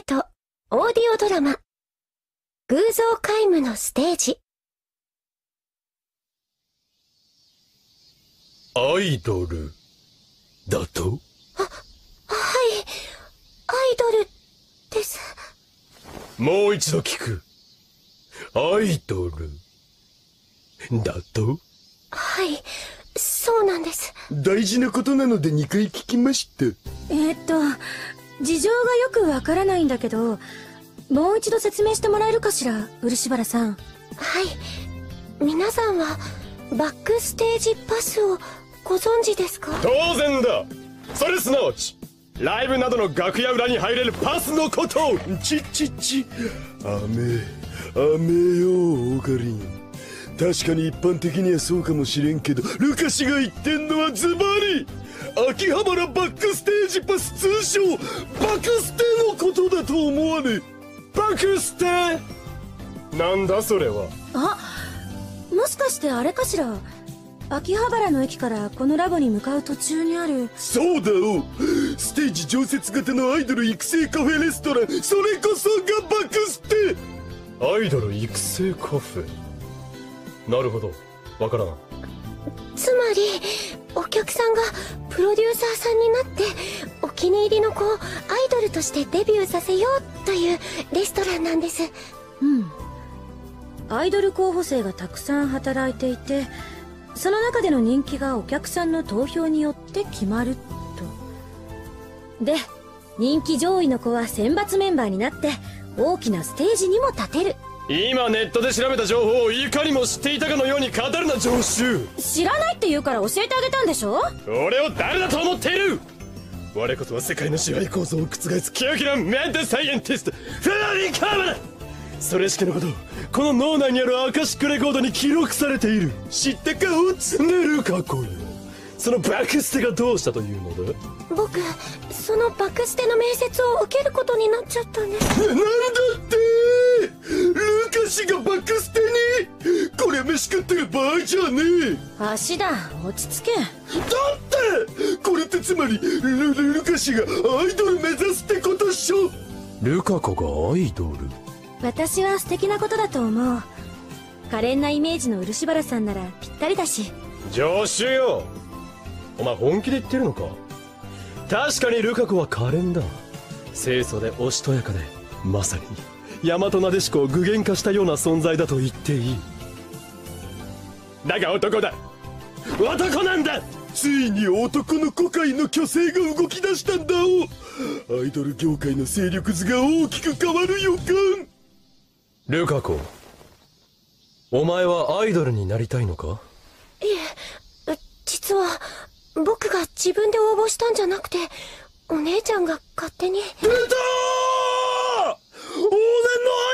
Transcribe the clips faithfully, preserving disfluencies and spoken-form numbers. ート、オーディオドラマ、偶像皆無のステージ。アイドル、だと？は、はい、アイドル、です。もう一度聞く。アイドル、だと？はい、そうなんです。大事なことなのでにかい聞きました。えっと、事情がよくわからないんだけど、もう一度説明してもらえるかしら、漆原さん。はい。皆さんは、バックステージパスをご存知ですか？当然だ。それすなわち、ライブなどの楽屋裏に入れるパスのことを。ちちち、雨、雨よ、オカリン。確かに一般的にはそうかもしれんけど、ルカシが言ってんのはズバリ秋葉原バックステージパス、通称バクステのことだと思わね？バクステなんだそれは。あ、もしかしてあれかしら、秋葉原の駅からこのラボに向かう途中にある。そうだよ、ステージ常設型のアイドル育成カフェレストラン、それこそがバクステ。アイドル育成カフェ、なるほど、わからない。つまりお客さんがプロデューサーさんになってお気に入りの子をアイドルとしてデビューさせようというレストランなんです。うん、アイドル候補生がたくさん働いていて、その中での人気がお客さんの投票によって決まると。で、人気上位の子は選抜メンバーになって大きなステージにも立てる。今ネットで調べた情報をいかにも知っていたかのように語るな、常習。知らないって言うから教えてあげたんでしょ。俺を誰だと思っている。我こそは世界の支配構造を覆す清きなメンタサイエンティスト、フェアリーカーマだ。それしかのこと、この脳内にあるアカシックレコードに記録されている。知ったか、をつねる過去よ。そのバクステがどうしたというのだ。僕、そのバクステの面接を受けることになっちゃったんです。なんだってル足がバックステに。これ飯食ってる場合じゃねえ。足だ、落ち着け。だってこれってつまりルルルカシがアイドル目指すってことっしょ。ルカ子がアイドル。私は素敵なことだと思う。可憐なイメージの漆原さんならぴったりだし。助手よ、お前本気で言ってるのか。確かにルカ子は可憐だ。清楚でおしとやかで、まさに大和なでしこを具現化したような存在だと言っていい。だが男だ、男なんだ。ついに男の子界の巨星が動き出したんだ。おアイドル業界の勢力図が大きく変わる予感。ルカ子、お前はアイドルになりたいのか。いえ、実は僕が自分で応募したんじゃなくて、お姉ちゃんが勝手に。出た往年のアイ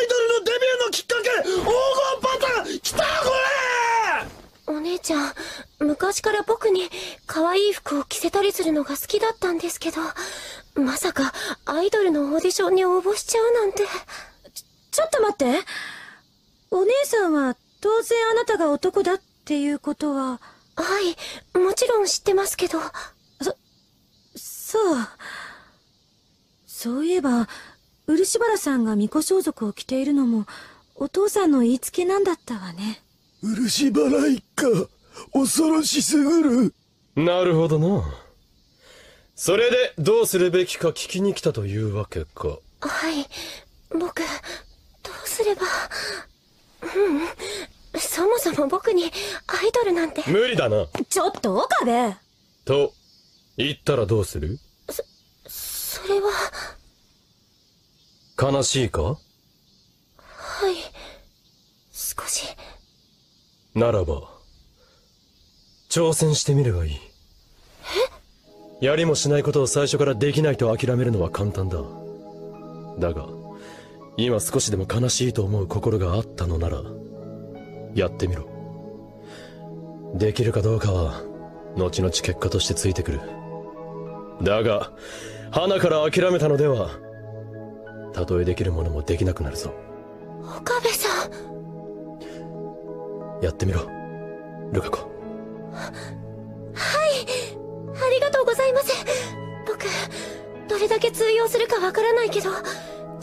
ドルのデビューのきっかけ、黄金パターン来たこれ。お姉ちゃん、昔から僕に可愛い服を着せたりするのが好きだったんですけど、まさかアイドルのオーディションに応募しちゃうなんて。ち、ちょっと待って。お姉さんは当然あなたが男だっていうことは。はい、もちろん知ってますけど。そ、そう。そういえば、漆原さんが巫女装束を着ているのも、お父さんの言いつけなんだったわね。漆原一家、恐ろしすぎる。なるほどな。それで、どうするべきか聞きに来たというわけか。はい。僕、どうすれば。うん。そもそも僕に、アイドルなんて。無理だな。ちょっと、岡部。と、言ったらどうする？そ、それは。悲しいか？はい、少し。ならば、挑戦してみればいい。え？やりもしないことを最初からできないと諦めるのは簡単だ。だが、今少しでも悲しいと思う心があったのなら、やってみろ。できるかどうかは、後々結果としてついてくる。だが、花から諦めたのでは、たとえできるものもできなくなるぞ。岡部さん、やってみろ、ルカ子。は、はい、ありがとうございます。僕、どれだけ通用するかわからないけど、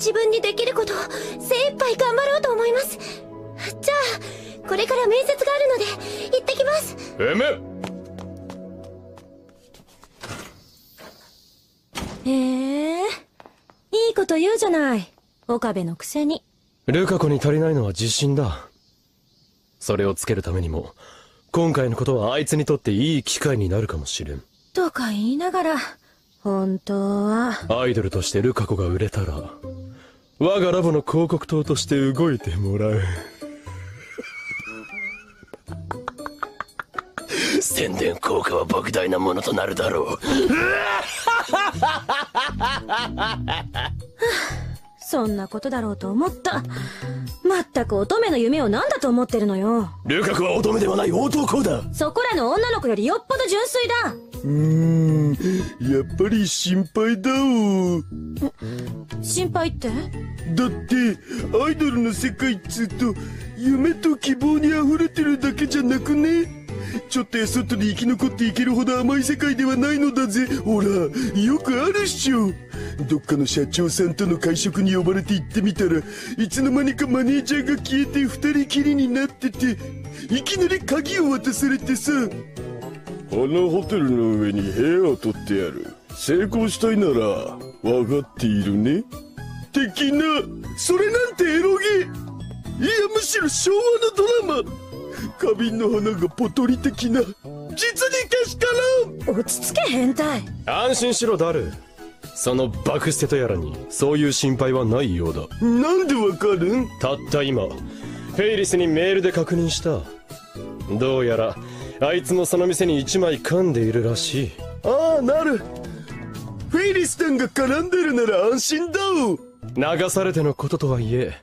自分にできることを精一杯頑張ろうと思います。じゃあこれから面接があるので行ってきます。えめへえ、いいこと言うじゃない、岡部のくせに。ルカ子に足りないのは自信だ。それをつけるためにも今回のことはあいつにとっていい機会になるかもしれんとか言いながら、本当はアイドルとしてルカ子が売れたら我がラボの広告塔として動いてもらう宣伝効果は莫大なものとなるだろうそんなことだろうと思った。まったく乙女の夢を何だと思ってるのよ。ルカ子は乙女ではない男だ。そこらの女の子よりよっぽど純粋だ。うーん、やっぱり心配だお。心配って？だってアイドルの世界っつうと夢と希望にあふれてるだけじゃなくね。ちょっとやそっとに生き残っていけるほど甘い世界ではないのだぜ。ほら、よくあるっしょ。どっかの社長さんとの会食に呼ばれて行ってみたらいつの間にかマネージャーが消えて二人きりになってて、いきなり鍵を渡されてさ。あのホテルの上に部屋を取ってやる。成功したいなら分かっているね的な。それなんてエロゲー。いや、むしろ昭和のドラマ。花瓶の花がポトリ的な、実にけしからん。落ち着け変態。安心しろダル、そのバクステとやらにそういう心配はないようだ。なんでわかるん？たった今フェイリスにメールで確認した。どうやらあいつもその店に一枚噛んでいるらしい。ああ、なる。フェイリスさんが絡んでるなら安心だお。流されてのこととはいえ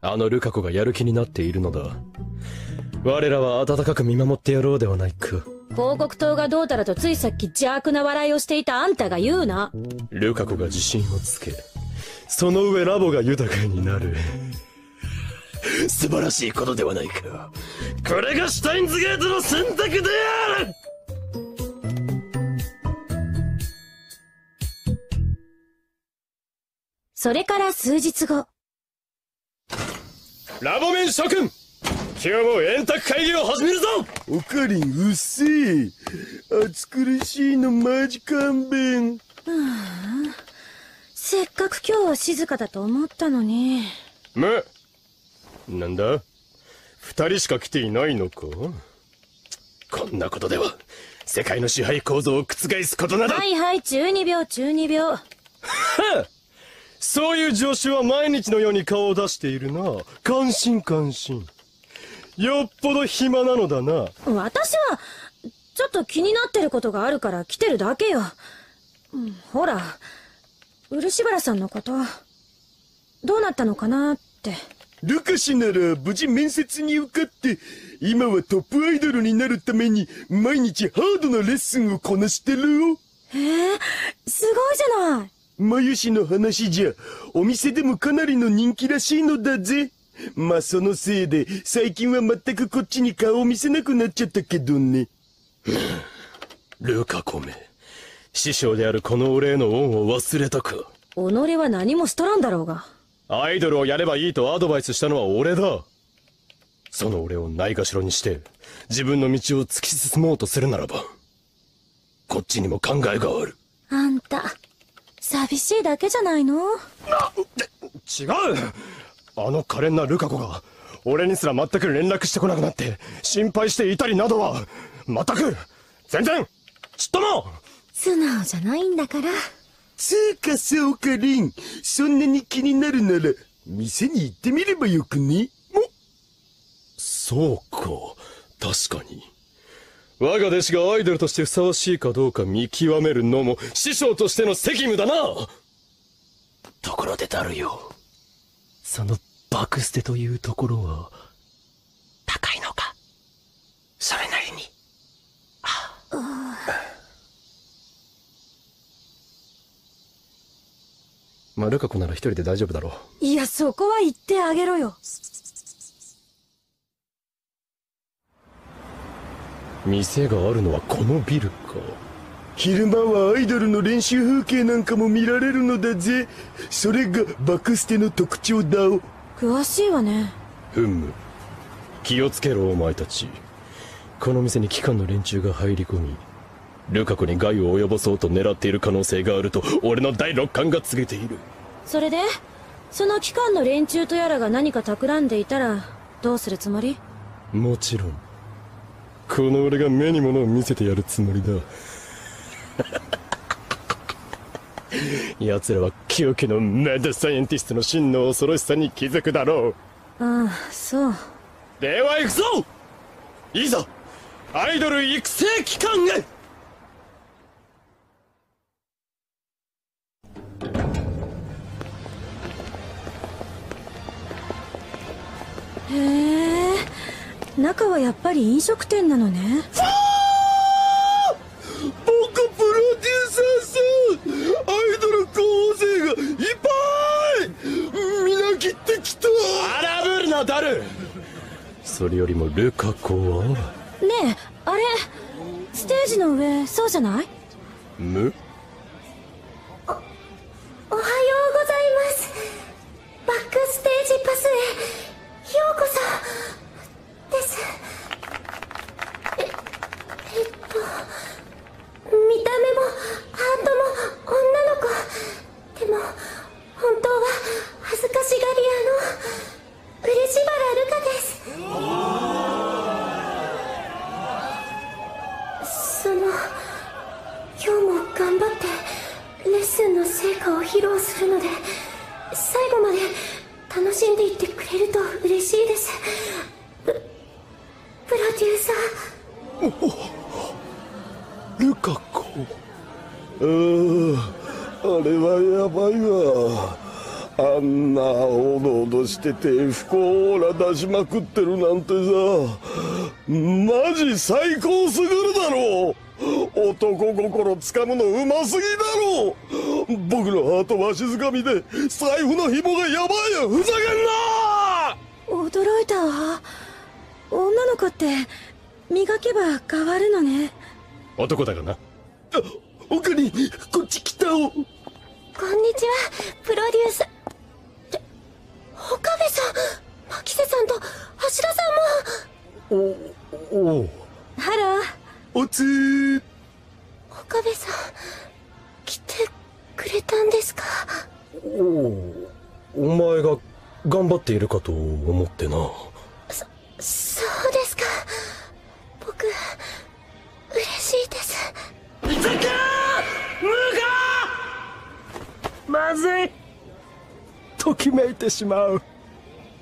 あのルカ子がやる気になっているのだ。我らは温かく見守ってやろうではないか。広告塔がどうたらとついさっき邪悪な笑いをしていたあんたが言うな。ルカ子が自信をつけ、その上ラボが豊かになる素晴らしいことではないか。これがシュタインズゲートの選択である。それから数日後。ラボメン諸君、今日も円卓会議を始めるぞ。オカリンうっせえ。暑苦しいのマジ勘弁。うん。せっかく今日は静かだと思ったのに。む、なんだ？二人しか来ていないのか？こんなことでは世界の支配構造を覆すことなど。はいはい、中二病中二病。はっ。そういう助手は毎日のように顔を出しているな。感心感心。よっぽど暇なのだな。私はちょっと気になってることがあるから来てるだけよ。うん、ほら漆原さんのことどうなったのかなって。ルカ氏なら無事面接に受かって今はトップアイドルになるために毎日ハードなレッスンをこなしてるよ。へえ、すごいじゃない。眉氏の話じゃお店でもかなりの人気らしいのだぜ。まあそのせいで最近は全くこっちに顔を見せなくなっちゃったけどね。ルカ子め、師匠であるこのお礼の恩を忘れたか。己は何もしとらんだろうが。アイドルをやればいいとアドバイスしたのは俺だ。その俺をないがしろにして自分の道を突き進もうとするならばこっちにも考えがある。あんた寂しいだけじゃないの？な、違う。あの可憐なルカ子が俺にすら全く連絡してこなくなって心配していたりなどは全く全然ちっとも。素直じゃないんだから。つうかさ、オカリン、そんなに気になるなら店に行ってみればよくね。もそうか、確かに我が弟子がアイドルとしてふさわしいかどうか見極めるのも師匠としての責務だな。ところでだるよ、そのバクステというところは高いのか。それなりに。ああ、まあルカ子なら一人で大丈夫だろう。いや、そこは言ってあげろよ。店があるのはこのビルか。昼間はアイドルの練習風景なんかも見られるのだぜ。それがバクステの特徴だ。お詳しいわね。ふむ、気をつけろお前たち。この店に機関の連中が入り込み、ルカ子に害を及ぼそうと狙っている可能性があると俺の第六感が告げている。それでその機関の連中とやらが何か企んでいたらどうするつもり？もちろんこの俺が目に物を見せてやるつもりだ。奴らは記憶のメデサイエンティストの真の恐ろしさに気づくだろう。ああ、そう。では行くぞ。いざアイドル育成機関へ。へえ、中はやっぱり飲食店なのね。誰？それよりもルカ子はねえ、あれステージの上、そうじゃない？む？お、おはようございます。バックステージパスへようこそです。え、えっと見た目もハートも女の子でも本当は恥ずかしがり屋の漆原ルカです。その今日も頑張ってレッスンの成果を披露するので、最後まで楽しんでいってくれると嬉しいです。ププロデューサールカ子。ああ、あれはやばいわ。あんなおどおどしてて不幸オーラ出しまくってるなんてさ、マジ最高すぎるだろう。男心つかむのうますぎだろう。僕のハートわしづかみで財布の紐がやばいよ。ふざけんな。驚いたわ。女の子って磨けば変わるのね。男だがな。他にこっち来た。おこんにちは、プロデュース。岡部さん、牧瀬さんと橋田さんも。おおハローおつー。岡部さん来てくれたんですか。おお、お前が頑張っているかと思ってな。そそうですか。僕嬉しいです。いつかー無我まずいときめいてしまう。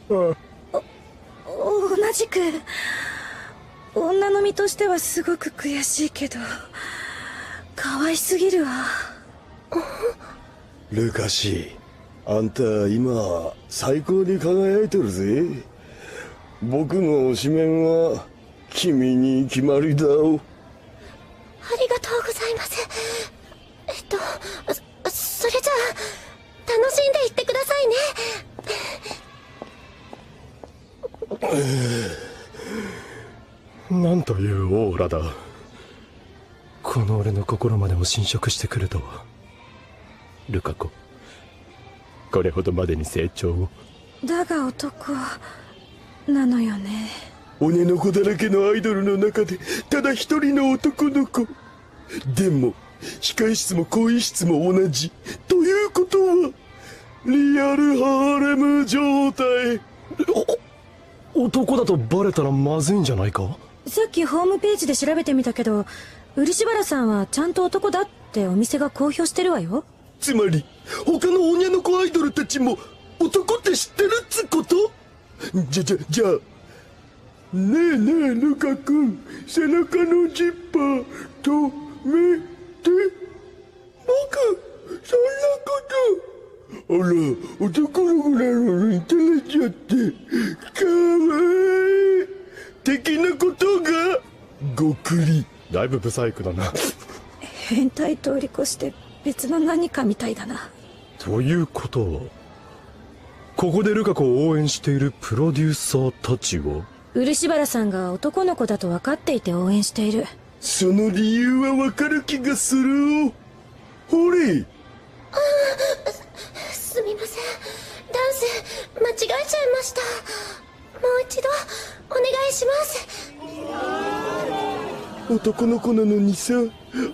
うん、お同じく女の身としてはすごく悔しいけど、かわいすぎるわ。ルカシー、あんた今最高に輝いてるぜ。僕の推しメンは君に決まりだ。ありがとうございます。えっと そ, それじゃあ楽しんでいってくださいね。なんというオーラだ。この俺の心までも侵食してくるとは。ルカ子、これほどまでに成長を。だが男なのよね。骨の子だらけのアイドルの中でただ一人の男の子。でも控室も更衣室も同じということはリアルハーレム状態。お男だとバレたらまずいんじゃないか。さっきホームページで調べてみたけど、漆原さんはちゃんと男だってお店が公表してるわよ。つまり他の女の子アイドルたちも男って知ってるっつこと？じゃじゃじゃあねえねえルカ君、背中のジッパーとめて。僕そんなこと。あら、男の子なのに照れちゃってかわいい的なことがごくり。だいぶブサイクだな。変態通り越して別の何かみたいだな。ということはここでルカ子を応援しているプロデューサーたちは漆原さんが男の子だと分かっていて応援している。その理由はわかる気がする。ほれ。ああ、す、すみません。ダンス間違えちゃいました。もう一度お願いします。男の子なのにさ、あ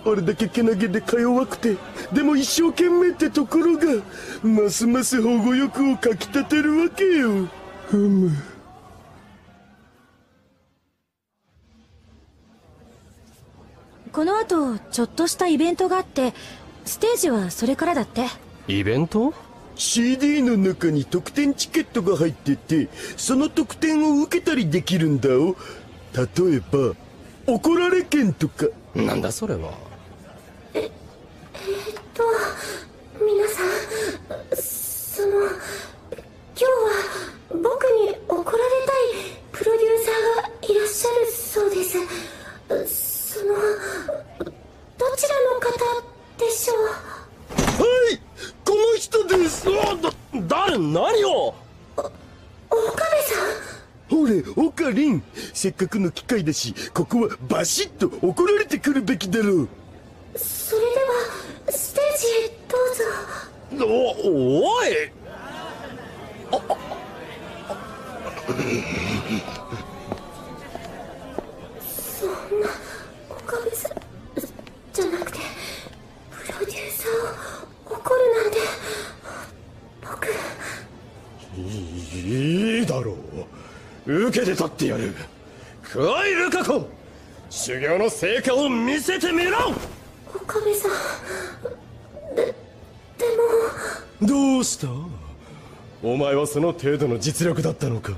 れだけけなげでか弱くて、でも一生懸命ってところがますます保護欲をかきたてるわけよ。ふむ。この後ちょっとしたイベントがあって、ステージはそれからだって。イベント？ シーディー の中に特典チケットが入ってて、その特典を受けたりできるんだよ。例えば怒られ券とか。なんだそれは。ええっと皆さん、その今日は僕に怒られたいプロデューサーがいらっしゃるそうです。そのどちらの方でしょう。はい、この人です。あ、だ、誰、何を。お、岡部さん。ほれ、オカリン、せっかくの機会だし、ここはバシッと怒られてくるべきだろう。それではステージへどうぞ。お、おい。ああそんな、岡部さんじゃなくてプロデューサーを怒るなんて。僕いいだろう、受けて立ってやる。来いルカ子、修行の成果を見せてみろ。岡部さん、ででもどうした、お前はその程度の実力だったのか。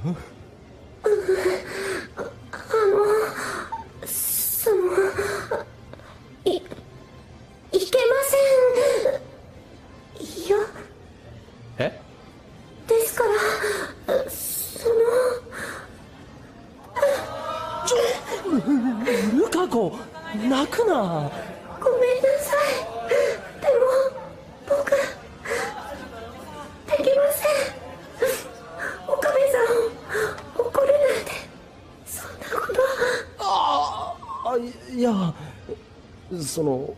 その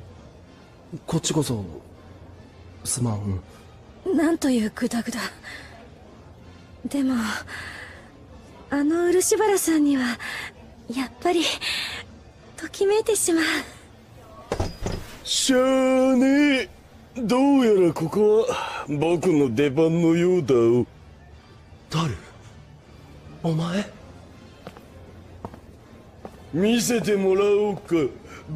こっちこそすまん。なんというグダグダ。でもあの漆原さんにはやっぱりときめいてしまう。しゃーねえ、どうやらここは僕の出番のようだよ。誰？お前？見せてもらおうか、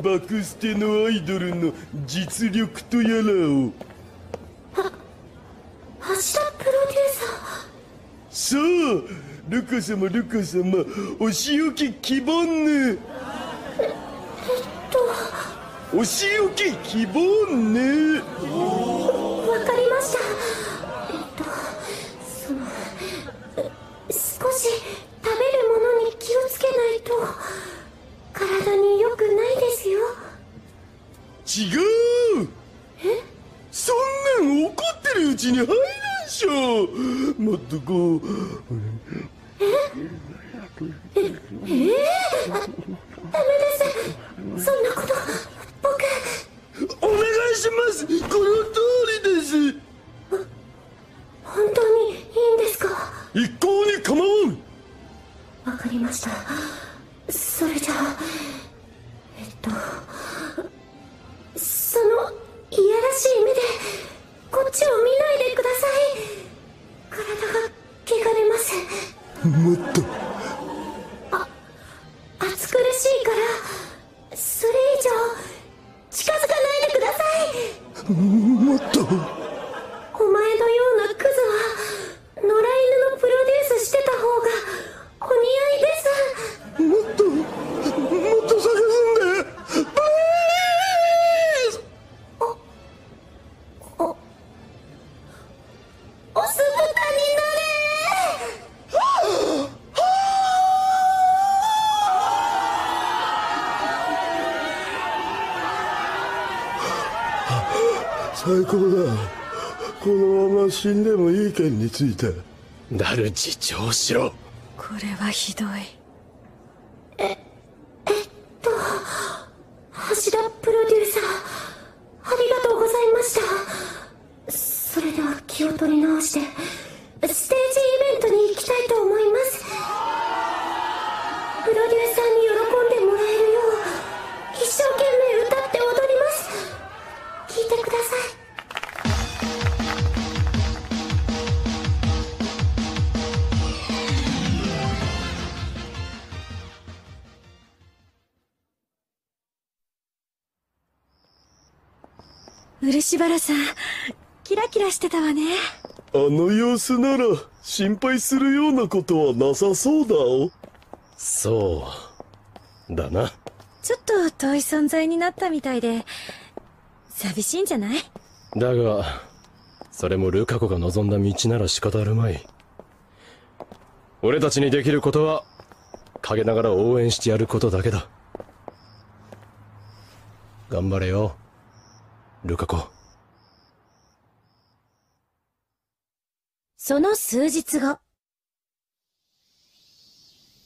バクステのアイドルの実力とやらを。は、橋田プロデューサー。そう、ルカ様ルカ様、お仕置き希望ね。え、えっとお仕置き希望ね。わかりました。えっとその少し食べるものに気をつけないと体に良くないですよ。違う。え？そんなん怒ってるうちに入らんしょ。もっとこう。え？え？ええー？ダメです、そんなこと僕。お願いします、この通りです。本当にいいんですか。一向に構わん。わかりました。それじゃあ、えっとそのいやらしい目でこっちを見ないでください。体が汚れます。もっとあ暑苦しいから、それ以上近づかないでください。もっとお前のようなクズは野良犬のプロデュースしてた方がお似合いです。もっともっと探すんで、プリーズ。おおお酢豚になれ。最高だ、このまま死んでもいい件についてなる自重しろ。これはひどい。え、えっと橋田プロデューサー、ありがとうございました。それでは気を取り直してステージイベントに行きたいと思います。プロデューサーに喜んでもらえるよう一生懸命歌って踊ります。聞いてください。漆原さん、キラキラしてたわね。あの様子なら心配するようなことはなさそうだお。そうだな。ちょっと遠い存在になったみたいで寂しいんじゃない？だがそれもルカ子が望んだ道なら仕方あるまい。俺たちにできることは陰ながら応援してやることだけだ。頑張れよルカ子。その数日後。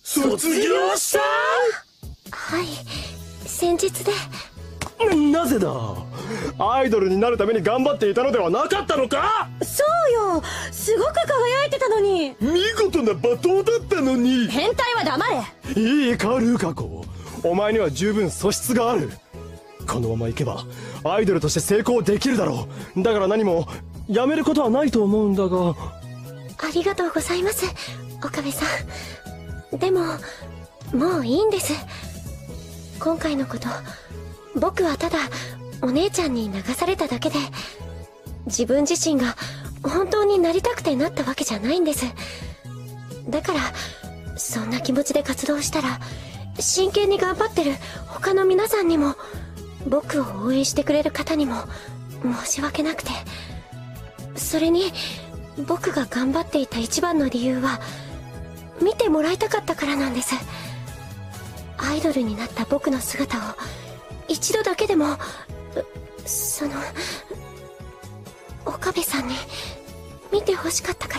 卒業したー。はい、先日で。なぜだ。アイドルになるために頑張っていたのではなかったのか。そうよ、すごく輝いてたのに。見事な罵倒だったのに。変態は黙れ。いいかルカ子、お前には十分素質がある。このまま行けばアイドルとして成功できるだろう。だから何もやめることはないと思うんだが。ありがとうございます岡部さん。でももういいんです。今回のこと僕はただお姉ちゃんに流されただけで、自分自身が本当になりたくてなったわけじゃないんです。だからそんな気持ちで活動したら、真剣に頑張ってる他の皆さんにも、僕を応援してくれる方にも申し訳なくて。それに僕が頑張っていた一番の理由は見てもらいたかったからなんです。アイドルになった僕の姿を一度だけでも、その岡部さんに見てほしかったか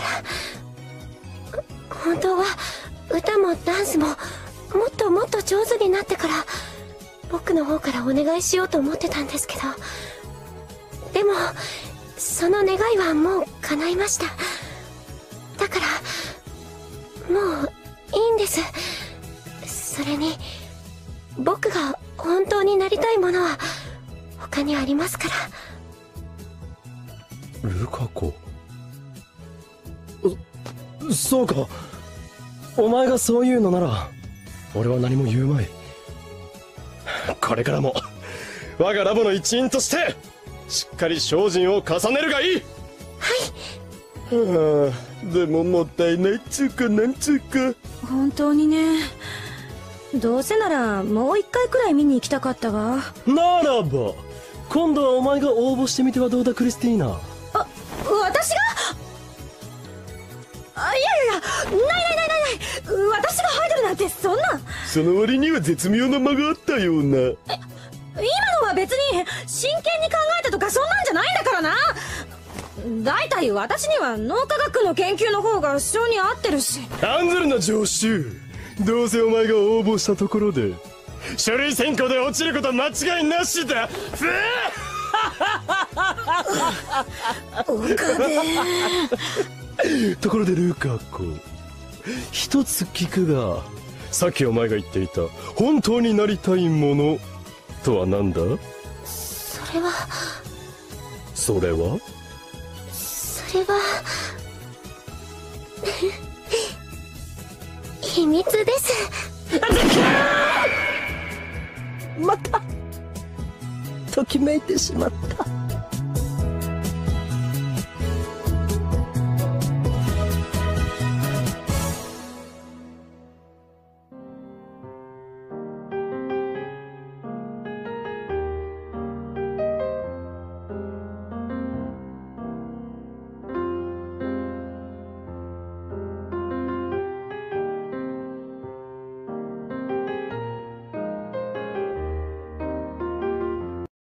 ら。本当は歌もダンスももっともっと上手になってから僕の方からお願いしようと思ってたんですけど、でもその願いはもう叶いました。だからもういいんです。それに僕が本当になりたいものは他にありますから。ルカ子。そ、そうか、お前がそう言うのなら俺は何も言うまい。これからも我がラボの一員としてしっかり精進を重ねるがいい。はい、はあ、でももったいないっつうかなんつうか。本当にね、どうせならもう一回くらい見に行きたかったわ。ならば今度はお前が応募してみてはどうだクリスティーナ。あ、私が。あ、いやいやいや、ないないないないない、私がアイドルなんてそんな。その割には絶妙な間があったような。え、今のは別に真剣に考えたとかそんなんじゃないんだからな。だいたい私には脳科学の研究の方が性に合ってるし。案ずるな常習、どうせお前が応募したところで書類選考で落ちること間違いなしだ。ふぅところでルカ子、一つ聞くが、さっきお前が言っていた本当になりたいものとは何だ。それはそれはそれは秘密です。またときめいてしまった。